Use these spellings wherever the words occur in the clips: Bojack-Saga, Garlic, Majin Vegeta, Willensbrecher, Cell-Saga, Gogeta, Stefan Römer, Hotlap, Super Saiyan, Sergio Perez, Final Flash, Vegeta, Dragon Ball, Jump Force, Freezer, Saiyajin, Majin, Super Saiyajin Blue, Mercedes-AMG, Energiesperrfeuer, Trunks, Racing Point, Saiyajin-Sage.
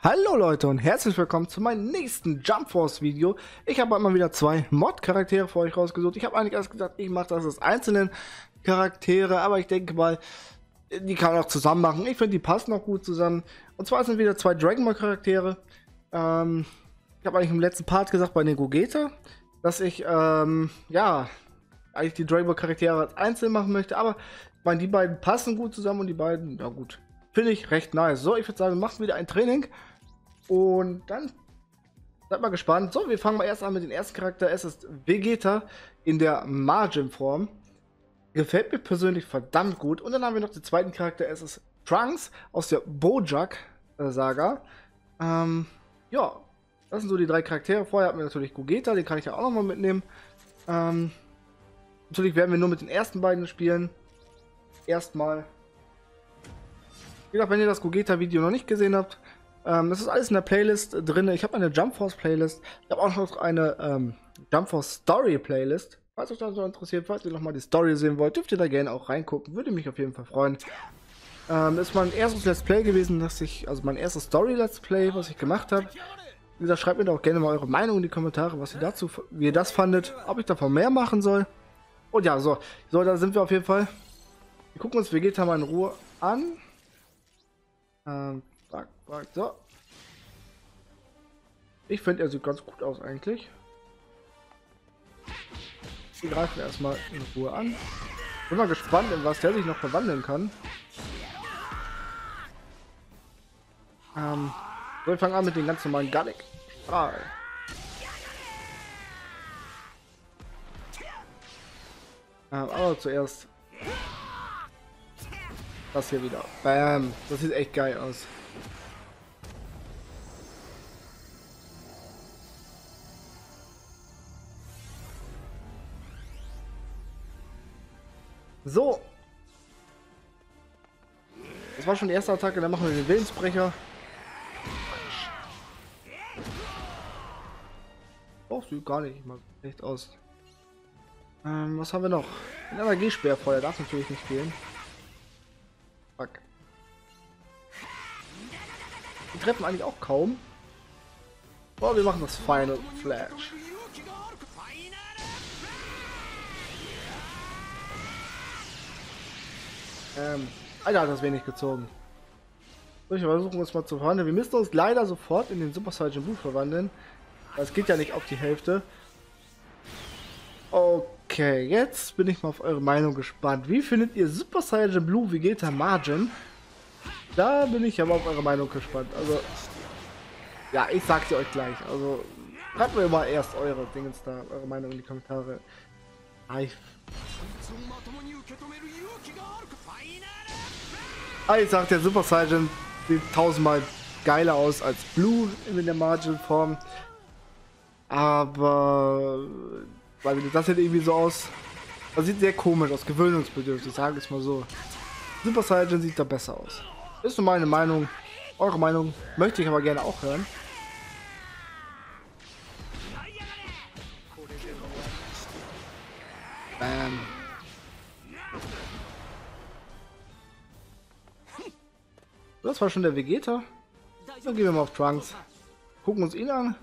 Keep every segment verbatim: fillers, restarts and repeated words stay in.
Hallo Leute und herzlich willkommen zu meinem nächsten Jump Force Video. Ich habe heute mal wieder zwei Mod-Charaktere für euch rausgesucht. Ich habe eigentlich erst gedacht, ich mache das als einzelnen Charaktere, aber ich denke mal, die kann man auch zusammen machen. Ich finde, die passen auch gut zusammen. Und zwar sind wieder zwei Dragon Ball Charaktere. Ähm, ich habe eigentlich im letzten Part gesagt bei den Gogeta, dass ich ähm, ja eigentlich die Dragon Ball Charaktere als einzeln machen möchte. Aber ich meine, die beiden passen gut zusammen und die beiden, ja gut, finde ich recht nice. So, ich würde sagen, wir machen wieder ein Training. Und dann seid mal gespannt. So, wir fangen mal erst an mit dem ersten Charakter. Es ist Vegeta in der Majin-Form. Gefällt mir persönlich verdammt gut. Und dann haben wir noch den zweiten Charakter. Es ist Trunks aus der Bojack-Saga. Ähm, ja, das sind so die drei Charaktere. Vorher hatten wir natürlich Gogeta, den kann ich ja auch nochmal mitnehmen. Ähm, natürlich werden wir nur mit den ersten beiden spielen. Erstmal. Wie gesagt, wenn ihr das Gogeta-Video noch nicht gesehen habt, Ähm, das ist alles in der Playlist drin. Ich habe eine Jump Force Playlist. Ich habe auch noch eine ähm, Jump Force Story Playlist. Falls euch das noch interessiert, falls ihr nochmal die Story sehen wollt, dürft ihr da gerne auch reingucken. Würde mich auf jeden Fall freuen. Ähm, das ist mein erstes Let's Play gewesen, dass ich, also mein erstes Story Let's Play, was ich gemacht habe. Wie gesagt, schreibt mir doch gerne mal eure Meinung in die Kommentare, was ihr dazu, wie ihr das fandet, ob ich davon mehr machen soll. Und ja, so, so da sind wir auf jeden Fall. Wir gucken uns Vegeta mal in Ruhe an. Ähm. So. Ich finde, er sieht ganz gut aus eigentlich. Wir greifen erstmal in Ruhe an. Bin mal gespannt, in was der sich noch verwandeln kann. Ähm, so, wir fangen an mit dem ganz normalen Garlic. Ah. Ähm, aber zuerst das hier wieder. Bam. Das sieht echt geil aus. So. Das war schon die erste Attacke, dann machen wir den Willensbrecher. Oh, sieht gar nicht mal echt aus. Ähm, was haben wir noch? Ein Energiesperrfeuer darf natürlich nicht fehlen. Fuck. Die treffen eigentlich auch kaum. Aber wir machen das Final Flash. Ähm, Alter, hat das wenig gezogen. So, ich versuche uns mal zu verwandeln. Wir müssen uns leider sofort in den Super Saiyajin Blue verwandeln. Das geht ja nicht auf die Hälfte. Okay, jetzt bin ich mal auf eure Meinung gespannt. Wie findet ihr Super Saiyajin Blue Vegeta Majin? Da bin ich aber auf eure Meinung gespannt. Also, ja, ich sag's euch gleich. Also, schreibt mir mal erst eure Dingens da, eure Meinung in die Kommentare. Hi. Ah, ich sag, der Super Saiyajin sieht tausendmal geiler aus als Blue in der Majin-Form. Aber weil das sieht irgendwie so aus. Das sieht sehr komisch aus, gewöhnungsbedürftig, sage ich mal so. Super Saiyajin sieht da besser aus. Ist nur meine Meinung. Eure Meinung möchte ich aber gerne auch hören. Bam. Das war schon der Vegeta. Dann gehen wir mal auf Trunks. Gucken uns ihn an.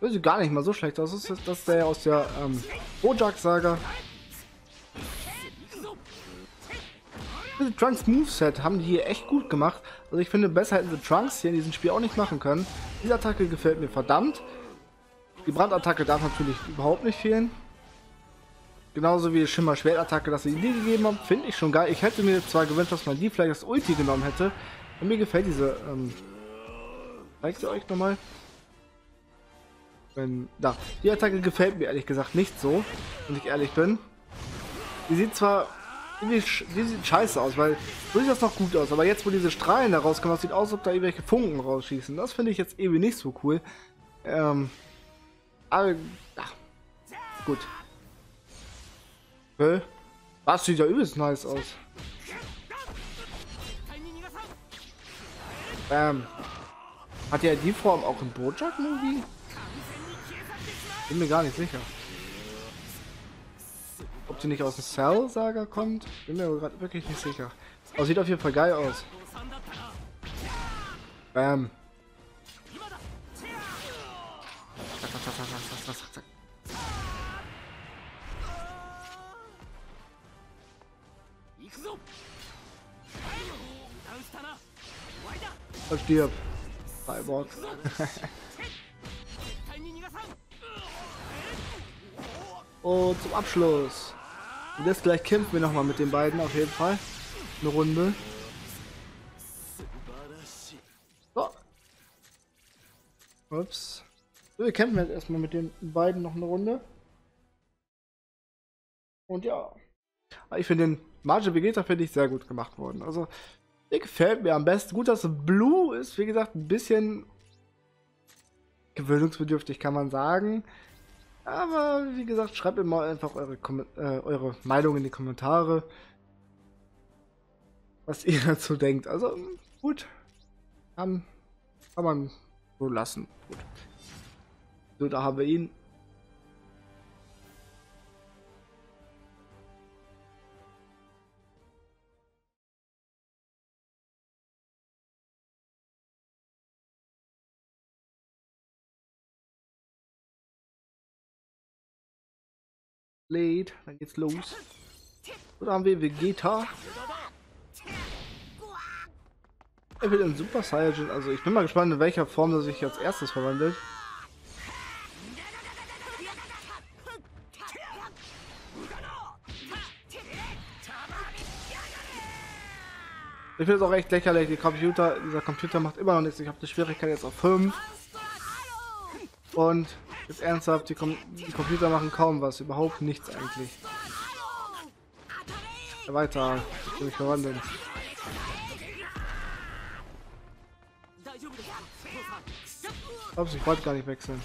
Das sieht gar nicht mal so schlecht aus. Das ist, das ist der aus der ähm, Bojack-Saga. Trunks Moveset haben die hier echt gut gemacht. Also ich finde, besser hätten sie Trunks hier in diesem Spiel auch nicht machen können. Diese Attacke gefällt mir verdammt. Die Brandattacke darf natürlich überhaupt nicht fehlen. Genauso wie die Schimmer-Schwert-Attacke, dass sie die gegeben haben, finde ich schon geil. Ich hätte mir zwar gewünscht, dass man die vielleicht als Ulti genommen hätte. Und mir gefällt diese, ähm, zeig sie euch nochmal. Wenn, da. Die Attacke gefällt mir ehrlich gesagt nicht so, wenn ich ehrlich bin. Die sieht zwar, die sieht scheiße aus, weil so sieht das noch gut aus. Aber jetzt, wo diese Strahlen da rauskommen, das sieht aus, als ob da irgendwelche Funken rausschießen. Das finde ich jetzt irgendwie nicht so cool. Ähm, aber, ach, gut. Das sieht ja übelst nice aus. Ähm, hat ja die Form auch im Bojack-Movie? Bin mir gar nicht sicher. Ob sie nicht aus dem Cell-Saga kommt? Bin mir gerade wirklich nicht sicher. Aber sieht auf jeden Fall geil aus. Bam. zack, zack, zack, zack, zack. Er stirbt. Cyborg. Und zum Abschluss. Und jetzt gleich kämpfen wir nochmal mit den beiden auf jeden Fall. Eine Runde. So. Ups. So, wir kämpfen jetzt erstmal mit den beiden noch eine Runde. Und ja. Ich finde den Majin Vegeta finde ich sehr gut gemacht worden. Also, der gefällt mir am besten. Gut, dass Blue ist, wie gesagt, ein bisschen gewöhnungsbedürftig, kann man sagen. Aber wie gesagt, schreibt immer einfach eure, äh, eure Meinung in die Kommentare, was ihr dazu denkt. Also gut, kann, kann man so lassen. Gut. So, da haben wir ihn. Dann geht's los. Und da haben wir Vegeta. Er wird ein Super Saiyajin. Also ich bin mal gespannt, in welcher Form er sich als erstes verwandelt. Ich finde es auch echt lächerlich. Die Computer, dieser Computer macht immer noch nichts. Ich habe die Schwierigkeit jetzt auf fünf. Und jetzt ernsthaft, die, Com die Computer machen kaum was, überhaupt nichts eigentlich. Weiter, ich will mich verwandeln. Ups, ich wollte gar nicht wechseln.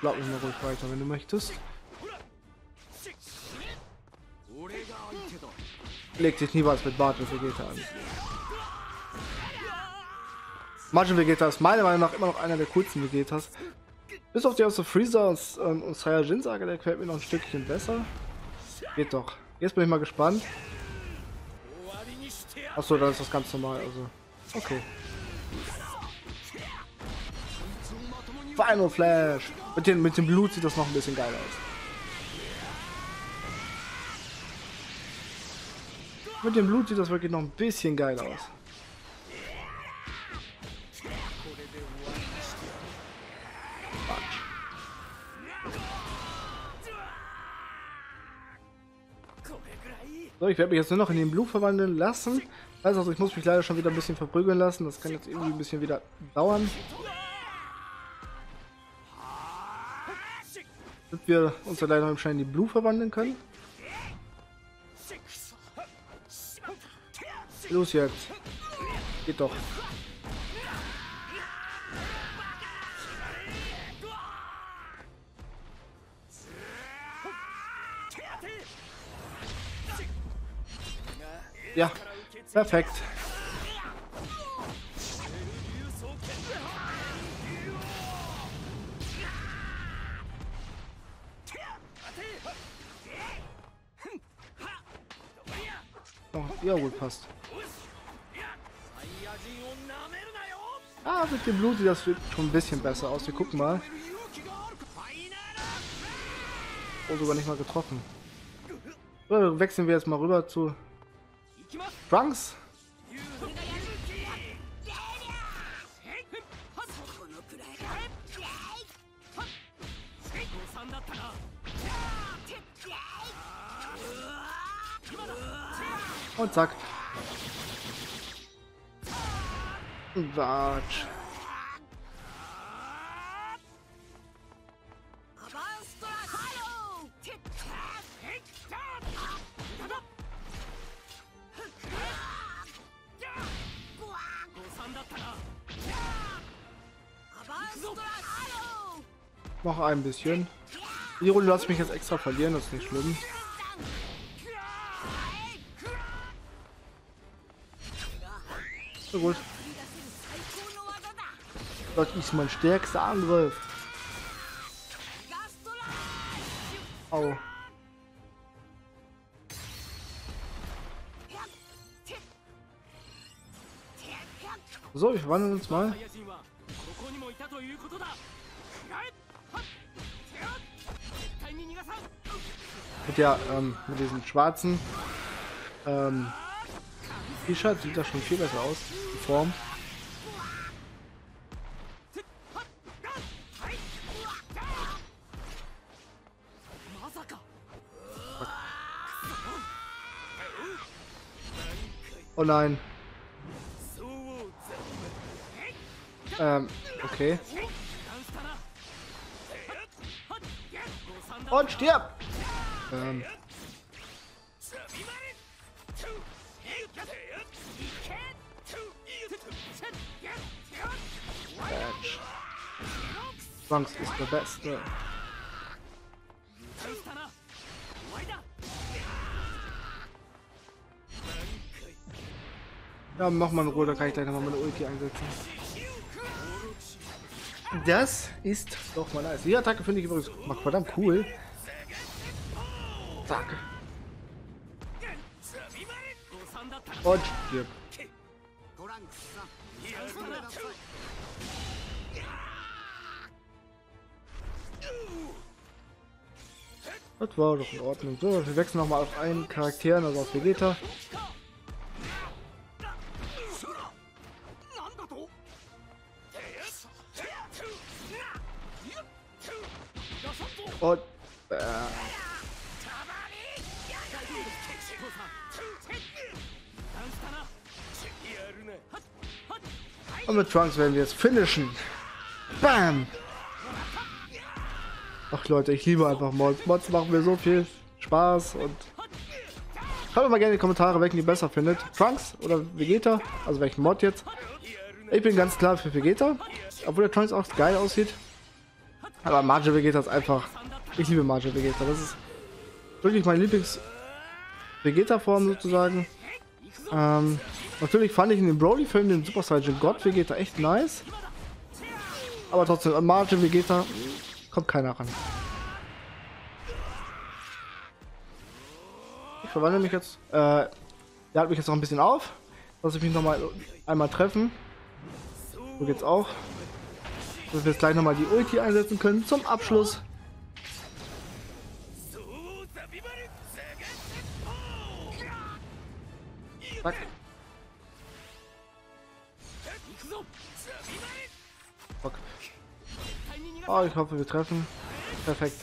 Bleib mir mal ruhig weiter, wenn du möchtest. Legt sich niemals mit Majin Vegeta an. Majin Vegeta ist meiner Meinung nach immer noch einer der coolsten Vegetas. Bis auf die aus der Freezer und, ähm, und Saiyajin-Sage, der gefällt mir noch ein Stückchen besser. Geht doch. Jetzt bin ich mal gespannt. Achso, dann ist das ganz normal, also. Okay. Final Flash! Mit, den, mit dem Blut sieht das noch ein bisschen geil aus. Mit dem Blut sieht das wirklich noch ein bisschen geil aus. So, ich werde mich jetzt nur noch in den Blue verwandeln lassen. Also ich muss mich leider schon wieder ein bisschen verprügeln lassen. Das kann jetzt irgendwie ein bisschen wieder dauern. Dass wir uns ja leider noch im Schein in die Blue verwandeln können. Los jetzt. Geht doch. Ja, perfekt. Oh, ja, wohl passt. Ah, mit dem Blut sieht das schon ein bisschen besser aus. Wir gucken mal. Oh, sogar nicht mal getroffen. So, wechseln wir jetzt mal rüber zu Trunks. Und zack. Watsch. Noch ein bisschen. Die Runde lasse ich mich jetzt extra verlieren, das ist nicht schlimm. So gut. Das ist mein stärkster Angriff. Au. So, wir verwandeln uns mal. Mit der, ähm, mit diesem schwarzen ähm, T-Shirt sieht das schon viel besser aus, die Form. Oh nein. Ähm, okay. Und stirb! Ähm. Trunks ist der Beste. Ja, mach mal in Ruhe, da kann ich gleich nochmal meine Ulti einsetzen. Das ist doch mal nice. Die Attacke finde ich übrigens macht verdammt cool. Zack. Und stirb. Das war doch in Ordnung. So, wir wechseln nochmal auf einen Charakter, also auf Vegeta. Und, äh. Und mit Trunks werden wir jetzt finishen. Bam! Ach Leute, ich liebe einfach Mods. Mods machen mir so viel Spaß und schreibt mal gerne in die Kommentare, welchen ihr besser findet. Trunks oder Vegeta, also welchen Mod jetzt. Ich bin ganz klar für Vegeta, obwohl der Trunks auch geil aussieht. Aber Majin Vegeta ist einfach... Ich liebe Majin Vegeta, das ist wirklich meine Lieblings-Vegeta-Form sozusagen. Ähm, natürlich fand ich in dem Broly-Film den Super Saiyan God Vegeta echt nice. Aber trotzdem, an Majin Vegeta kommt keiner ran. Ich verwandle mich jetzt, äh, der hat mich jetzt noch ein bisschen auf, dass ich mich nochmal einmal treffen. So geht's auch. Dass wir jetzt gleich nochmal die Ulti einsetzen können zum Abschluss. Zack. Fuck. Oh, ich hoffe, wir treffen. Perfekt.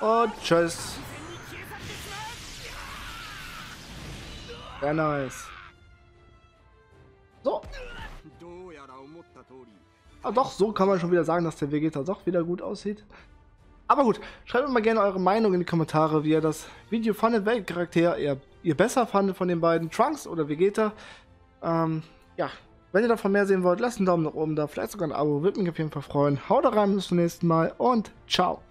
Und tschüss. Sehr nice. So. Ah, doch, so kann man schon wieder sagen, dass der Vegeta doch wieder gut aussieht. Aber gut, schreibt mir mal gerne eure Meinung in die Kommentare, wie ihr das Video fandet, welchen Charakter ihr, ihr besser fandet von den beiden, Trunks oder Vegeta. Ähm, ja, wenn ihr davon mehr sehen wollt, lasst einen Daumen nach oben da, vielleicht sogar ein Abo, würde mich auf jeden Fall freuen. Haut rein, bis zum nächsten Mal und ciao.